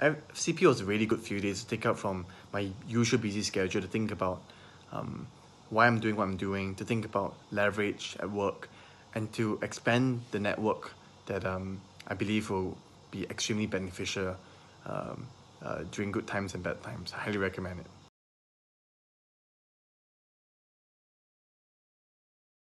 CPO was a really good few days to take out from my usual busy schedule to think about why I'm doing what I'm doing, to think about leverage at work, and to expand the network that I believe will be extremely beneficial during good times and bad times. I highly recommend it.